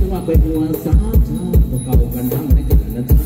ถือว่าเป็นหัวสาขาเก่ากันทั้งในกันนะจ๊ะ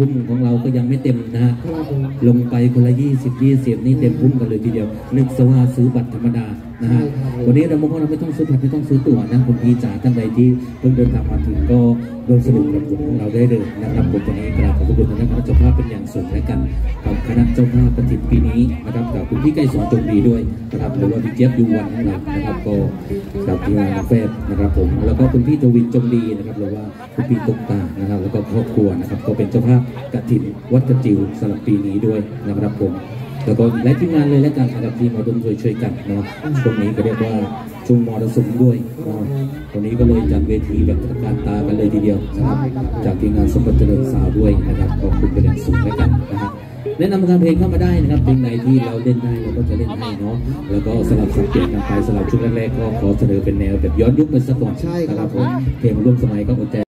พุ่มของเราก็ยังไม่เต็มนะฮะลงไปคนละ20นี่เต็มพุ่มกันเลยทีเดียวนึกซะว่าซื้อบัตรธรรมดานะฮะวันนี้เราบอกว่าเราไม่ต้องซื้อบัตรไม่ต้องซื้อตั๋วนะคุณพี่จ๋าท่านใดที่เพิ่งเดินทางมาถึงก็ร่วมสนุกกับกลุ่มของเราได้เลยนะครับกลุ่มวันนี้กราบขอบคุณท่านเจ้าภาพเป็นอย่างสูงและกันกับคณะเจ้าภาพประทิปปีนี้นะครับกับคุณพี่ไก่สอนจงดีด้วยนะครับหรือว่าพี่เจี๊ยบยูวันของเรานะครับก็กับพี่อาเฟสนะครับผมแล้วก็คุณพี่ทวินจงดีนะครับหรือว่าคุณพี่ตุ๊กตานะครับแล้วก็ครอบครัวนะครับก็เป็นเจ้าภาพกฐินวัดกระจิ๋วสำหรับปีนี้ด้วยนะครับผมแล้วก็และทีมงานเลยและการกับทีมมาดมช่วยกันเนาะตรงนี้ก็เรียกว่าชุมมรสุมด้วยตรงนี้ก็เลยจัดเวทีแบบตระการตากันเลยทีเดียวนะครับจากทีมงานสมบัติเจริญสาวด้วยนะครับขอบคุณเป็นอย่างสูงด้วยกันนะครับแนะนำการเพลงเข้ามาได้นะครับเพลงไหนที่เราเล่นได้เราก็จะเล่นให้เนาะแล้วก็สลับสับเปลี่ยนกันไปสลับช่วงแรกๆก็ขอเสนอเป็นแนวแบบย้อนยุคไปสักก่อนใช่ครับเพลงร่วมสมัยก็อดใจ